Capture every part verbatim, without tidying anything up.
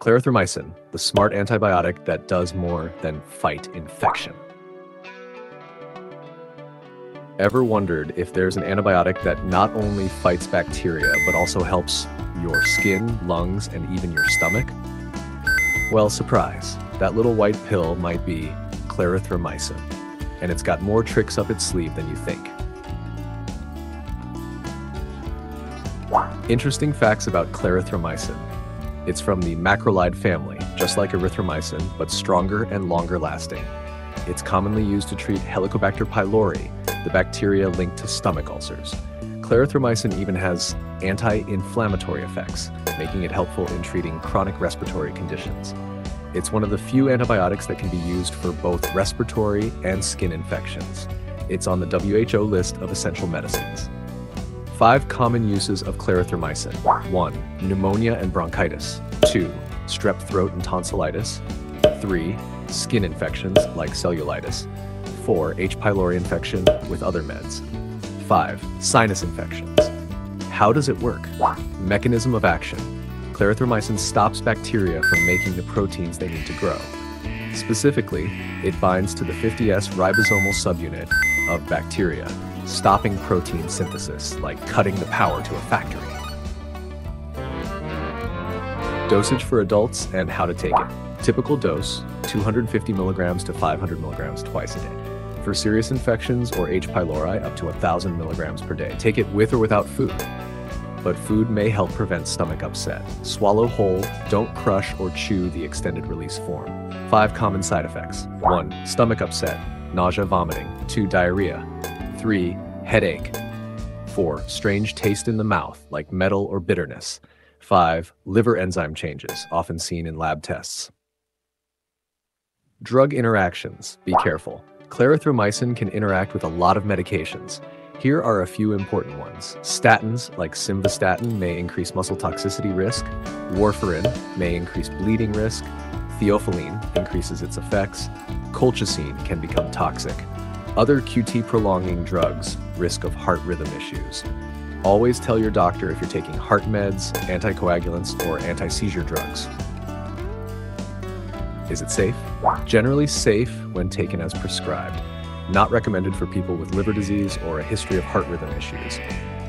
Clarithromycin, the smart antibiotic that does more than fight infection. Ever wondered if there's an antibiotic that not only fights bacteria, but also helps your skin, lungs, and even your stomach? Well, surprise, that little white pill might be clarithromycin, and it's got more tricks up its sleeve than you think. Interesting facts about clarithromycin. It's from the macrolide family, just like erythromycin, but stronger and longer lasting. It's commonly used to treat Helicobacter pylori, the bacteria linked to stomach ulcers. Clarithromycin even has anti-inflammatory effects, making it helpful in treating chronic respiratory conditions. It's one of the few antibiotics that can be used for both respiratory and skin infections. It's on the W H O list of essential medicines. Five common uses of clarithromycin. One, pneumonia and bronchitis. Two, strep throat and tonsillitis. Three, skin infections like cellulitis. Four, H. pylori infection with other meds. Five, sinus infections. How does it work? Mechanism of action. Clarithromycin stops bacteria from making the proteins they need to grow. Specifically, it binds to the fifty S ribosomal subunit of bacteria, stopping protein synthesis like cutting the power to a factory. Dosage for adults and how to take it. Typical dose, two hundred fifty milligrams to five hundred milligrams twice a day. For serious infections or H. pylori, up to one thousand milligrams per day. Take it with or without food. But food may help prevent stomach upset. Swallow whole, don't crush or chew the extended release form. Five common side effects. One, stomach upset, nausea, vomiting. Two, diarrhea. Three, headache. Four, strange taste in the mouth, like metal or bitterness. Five, liver enzyme changes, often seen in lab tests. Drug interactions. Be careful. Clarithromycin can interact with a lot of medications. Here are a few important ones. Statins, like simvastatin, may increase muscle toxicity risk. Warfarin may increase bleeding risk. Theophylline increases its effects. Colchicine can become toxic. Other Q T prolonging drugs, risk of heart rhythm issues. Always tell your doctor if you're taking heart meds, anticoagulants, or anti-seizure drugs. Is it safe? Generally safe when taken as prescribed. Not recommended for people with liver disease or a history of heart rhythm issues.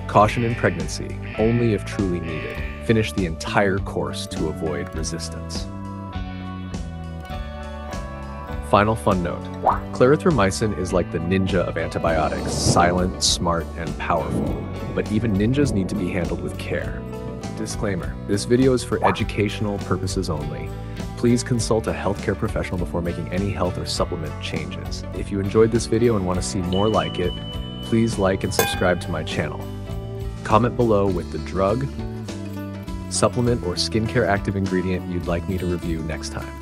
Caution in pregnancy, only if truly needed. Finish the entire course to avoid resistance. Final fun note. Clarithromycin is like the ninja of antibiotics, silent, smart, and powerful. But even ninjas need to be handled with care. Disclaimer, this video is for educational purposes only. Please consult a healthcare professional before making any health or supplement changes. If you enjoyed this video and want to see more like it, please like and subscribe to my channel. Comment below with the drug, supplement, or skincare active ingredient you'd like me to review next time.